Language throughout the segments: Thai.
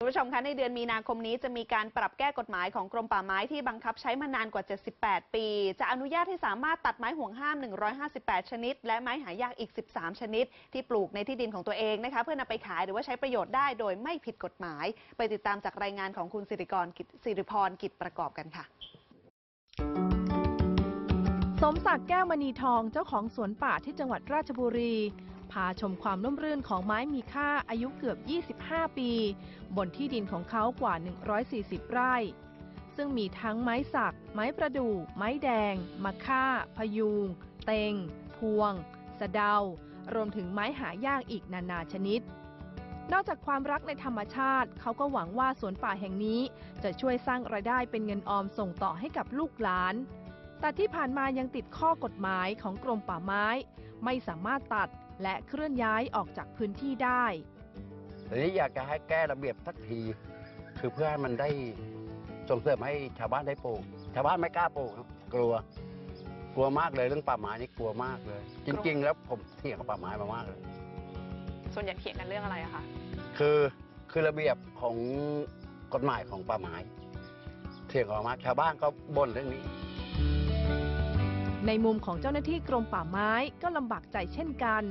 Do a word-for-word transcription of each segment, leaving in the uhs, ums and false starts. คุณผู้ชมคะในเดือนมีนาคมนี้จะมีการปรับแก้กฎหมายของกรมป่าไม้ที่บังคับใช้มานานกว่าเจ็ดสิบแปดปีจะอนุญาตให้สามารถตัดไม้ห่วงห้ามหนึ่งร้อยห้าสิบแปดชนิดและไม้หายากอีกสิบสามชนิดที่ปลูกในที่ดินของตัวเองนะคะเพื่อนำไปขายหรือว่าใช้ประโยชน์ได้โดยไม่ผิดกฎหมายไปติดตามจากรายงานของคุณสิริกร สิริพร กิจประกอบกันค่ะสมศักดิ์แก้วมณีทองเจ้าของสวนป่าที่จังหวัดราชบุรีพาชมความร่มรื่นของไม้มีค่าอายุเกือบยี่สิบห้าปีบนที่ดินของเขากว่าหนึ่งร้อยสี่สิบไร่ซึ่งมีทั้งไม้สักไม้ประดู่ไม้แดงมะค่าพยูงเต็งพวงสะเดารวมถึงไม้หายากอีกนานาชนิดนอกจากความรักในธรรมชาติเขาก็หวังว่าสวนป่าแห่งนี้จะช่วยสร้างรายได้เป็นเงินออมส่งต่อให้กับลูกหลานแต่ที่ผ่านมายังติดข้อกฎหมายของกรมป่าไม้ไม่สามารถตัดและเคลื่อนย้ายออกจากพื้นที่ได้ทีนี้อยากจะให้แก้ระเบียบสักทีคือเพื่อให้มันได้ส่งเสริมให้ชาวบ้านได้ปลูกชาวบ้านไม่กล้าปลูกกลัวกลัวมากเลยเรื่องป่าไม้นี่กลัวมากเลยจริงๆแล้วผมเถียงกับป่าไม้มามากเลยส่วนใหญ่เถียงกันเรื่องอะไรอะคะคือคือระเบียบของกฎหมายของป่าไม้เถียงกันมากชาวบ้านก็บ่นเรื่องนี้ในมุมของเจ้าหน้าที่กรมป่าไม้ก็ลำบากใจเช่นกัน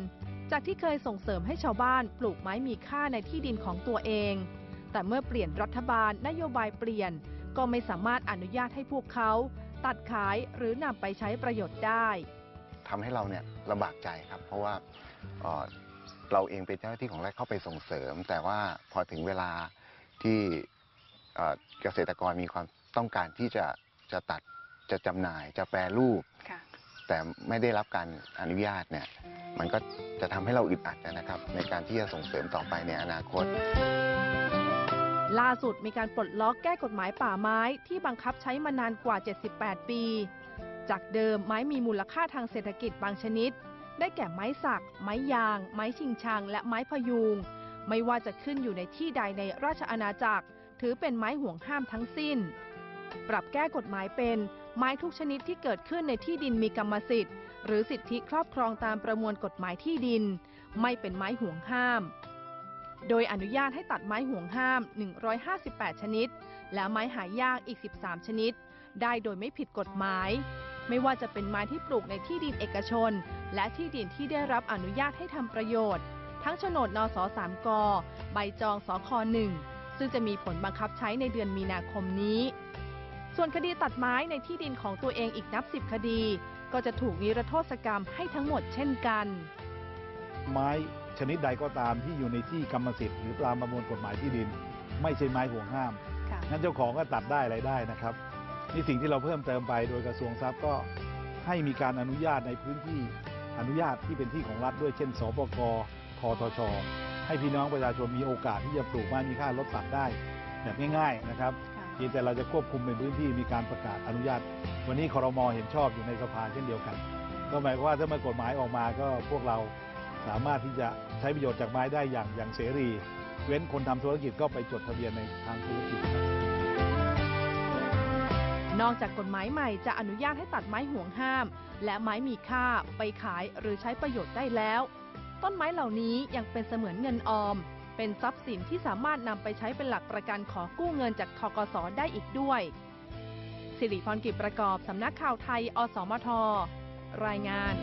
จากที่เคยส่งเสริมให้ชาวบ้านปลูกไม้มีค่าในที่ดินของตัวเองแต่เมื่อเปลี่ยนรัฐบาลนโยบายเปลี่ยนก็ไม่สามารถอนุญาตให้พวกเขาตัดขายหรือนำไปใช้ประโยชน์ได้ทำให้เราเนี่ยลำบากใจครับเพราะว่า เอ่อ เราเองเป็นเจ้าหน้าที่ของรัฐเข้าไปส่งเสริมแต่ว่าพอถึงเวลาที่เกษตรกรมีความต้องการที่จะจะตัดจะจำหน่ายจะแปรรูปแต่ไม่ได้รับการอนุญาตเนี่ยมันก็จะทำให้เราอึดอัดนะครับในการที่จะส่งเสริมต่อไปในอนาคตล่าสุดมีการปลดล็อกแก้กฎหมายป่าไม้ที่บังคับใช้มานานกว่าเจ็ดสิบแปดปีจากเดิมไม้มีมูลค่าทางเศรษฐกิจบางชนิดได้แก่ไม้สักไม้ยางไม้ชิงชังและไม้พยูงไม่ว่าจะขึ้นอยู่ในที่ใดในราชอาณาจักรถือเป็นไม้ห่วงห้ามทั้งสิ้นปรับแก้กฎหมายเป็นไม้ทุกชนิดที่เกิดขึ้นในที่ดินมีกรรมสิทธิ์หรือสิทธิครอบครองตามประมวลกฎหมายที่ดินไม่เป็นไม้ห่วงห้ามโดยอนุญาตให้ตัดไม้ห่วงห้ามหนึ่งร้อยห้าสิบแปดชนิดและไม้หายากอีกสิบสามชนิดได้โดยไม่ผิดกฎหมายไม่ว่าจะเป็นไม้ที่ปลูกในที่ดินเอกชนและที่ดินที่ได้รับอนุญาตให้ทำประโยชน์ทั้งโฉนดนส.สาม ก.ใบจองสค.หนึ่งซึ่งจะมีผลบังคับใช้ในเดือนมีนาคมนี้ส่วนคดีตัดไม้ในที่ดินของตัวเองอีกนับสิบคดีก็จะถูกนิรโทษกรรมให้ทั้งหมดเช่นกันไม้ชนิดใดก็ตามที่อยู่ในที่กรรมสิทธิ์หรือตามประมวลกฎหมายที่ดินไม่ใช่ไม้ห่วงห้ามงั้นเจ้าของก็ตัดได้อะไรได้นะครับนี่สิ่งที่เราเพิ่มเติมไปโดยกระทรวงทรัพย์ก็ให้มีการอนุญาตในพื้นที่อนุญาตที่เป็นที่ของรัฐด้วยเช่นสปก.คทช.ให้พี่น้องประชาชนมีโอกาสที่จะปลูกไม้มีค่าลดตัดได้แบบง่ายๆนะครับแต่เราจะควบคุมในพื้นที่มีการประกาศอนุญาตวันนี้ครม.เห็นชอบอยู่ในสภาเช่นเดียวกันก็หมายความว่าถ้าเมื่อกฎหมายออกมาก็พวกเราสามารถที่จะใช้ประโยชน์จากไม้ได้อย่างอย่างเสรีเว้นคนทำธุรกิจก็ไปจดทะเบียนในทางธุรกิจนอกจากกฎหมายใหม่จะอนุญาตให้ตัดไม้ห่วงห้ามและไม้มีค่าไปขายหรือใช้ประโยชน์ได้แล้วต้นไม้เหล่านี้ยังเป็นเสมือนเงินออมเป็นทรัพย์สินที่สามารถนำไปใช้เป็นหลักประกันขอกู้เงินจากธกส.ได้อีกด้วยสิริพร กิจประกอบสำนักข่าวไทยอสมทรายงาน